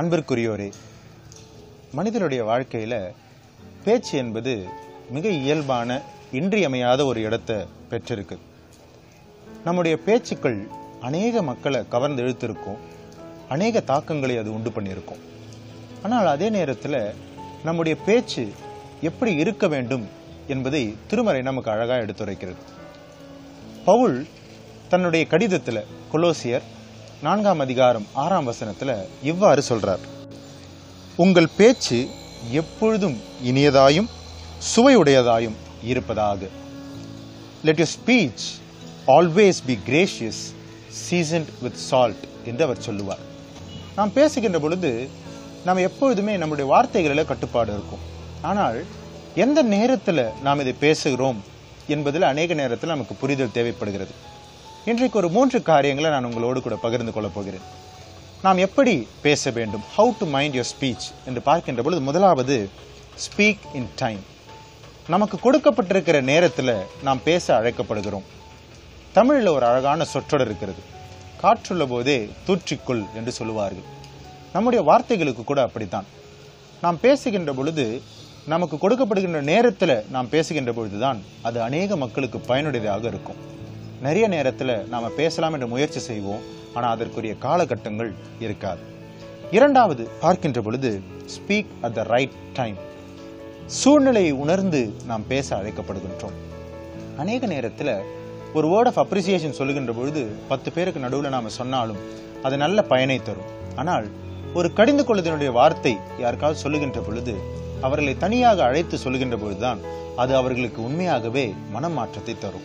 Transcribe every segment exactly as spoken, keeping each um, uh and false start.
அன்பிற்குரியோரே, மனிதனுடைய வாழ்க்கையில் பேச்சு என்பது மிக இயல்பான இன்றியமையாத ஒரு இடத்தை பெற்றிருக்கு. நம்முடைய பேச்சுக்கள் அநேக மக்களை கவர்ந்து இழுத்திருக்கும், அநேக தாக்கங்களை அது உண்டு பண்ணியிருக்கும். ஆனால் அதே நேரத்தில் நம்முடைய பேச்சு எப்படி இருக்க வேண்டும் என்பதை திருமறை நமக்கு அழகாக எடுத்துரைக்கிறது. பவுல் தன்னுடைய கடிதத்தில் கொலோசியர் நான்காம் அதிகாரம் ஆறாம் வசனத்தில் இவ்வாறு சொல்றார்: உங்கள் பேச்சு எப்பொழுதும் இனியதாயும் சுவையுடையதாயும் இருப்பதாக. Let your speech always be gracious, seasoned with salt என்று அவர் சொல்லுவார். நாம் பேசுகின்ற பொழுது நாம் எப்பொழுதுமே நம்முடைய வார்த்தைகளில் கட்டுப்பாடு இருக்கும். ஆனால் எந்த நேரத்தில் நாம் இதை பேசுகிறோம் என்பதில் அநேக நேரத்தில் நமக்கு புரிதல் தேவைப்படுகிறது. இன்றைக்கு ஒரு மூன்று காரியங்களை நான் உங்களோடு கூட பகிர்ந்து கொள்ளப் போகிறேன். நாம் எப்படி பேச வேண்டும், how to mind your speech என்று பார்க்கின்ற பொழுது, முதலாவது ஸ்பீக் இன் டைம். நமக்கு கொடுக்கப்பட்டிருக்கிற நேரத்தில் நாம் பேச அழைக்கப்படுகிறோம். தமிழில் ஒரு அழகான சொற்றொடர் இருக்கிறது, காற்றுள்ள போதே தூற்றிக்குள் என்று சொல்லுவார்கள். நம்முடைய வார்த்தைகளுக்கு கூட அப்படித்தான். நாம் பேசுகின்ற பொழுது நமக்கு கொடுக்கப்படுகின்ற நேரத்தில் நாம் பேசுகின்ற பொழுது தான் அது அநேக மக்களுக்கு பயனுடையதாக இருக்கும். நிறைய நேரத்தில் நாம் பேசலாம் என்ற முயற்சி செய்வோம், ஆனால் அதற்குரிய காலகட்டங்கள் இருக்காது. இரண்டாவது பார்க்கின்ற பொழுது speak at the right time. சூழ்நிலையை உணர்ந்து நாம் பேச அழைக்கப்படுகின்றோம். அநேக நேரத்தில் ஒரு வேர்ட் ஆஃப் அப்ரிசியேஷன் சொல்லுகின்ற பொழுது பத்து பேருக்கு நடுவில் நாம் சொன்னாலும் அது நல்ல பயனை தரும். ஆனால் ஒரு கடிந்து கொள்ளுதனுடைய வார்த்தை யாருக்காவது சொல்லுகின்ற பொழுது, அவர்களை தனியாக அழைத்து சொல்லுகின்ற பொழுதுதான் அது அவர்களுக்கு உண்மையாகவே மனம் மாற்றத்தை தரும்.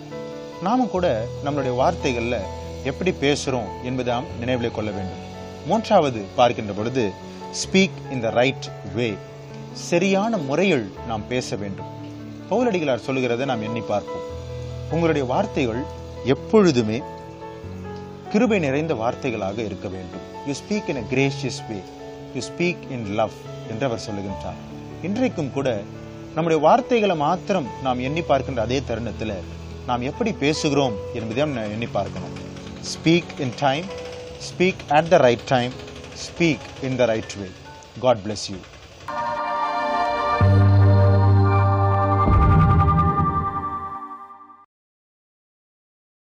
நாமும் கூட நம்மளுடைய வார்த்தைகளில் எப்படி பேசுகிறோம் என்பதாம் நினைவில் கொள்ள வேண்டும். மூன்றாவது பார்க்கின்ற பொழுது ஸ்பீக் இன் த ரைட் வே. சரியான முறையில் நாம் பேச வேண்டும். பவுலடிகளார் சொல்லுகிறதை நாம் எண்ணி பார்ப்போம். உங்களுடைய வார்த்தைகள் எப்பொழுதுமே கிருபை நிறைந்த வார்த்தைகளாக இருக்க வேண்டும். You speak in a gracious way, you speak in love என்று அவர் சொல்லுகின்றார். இன்றைக்கும் கூட நம்முடைய வார்த்தைகளை மாத்திரம் நாம் எண்ணி பார்க்கின்ற அதே தருணத்தில் நாம் எப்படி பேசுகிறோம் என்பதையும் நான் எண்ணி பார்க்கணும். Speak in time, speak at the right time, speak in the right way. God bless you.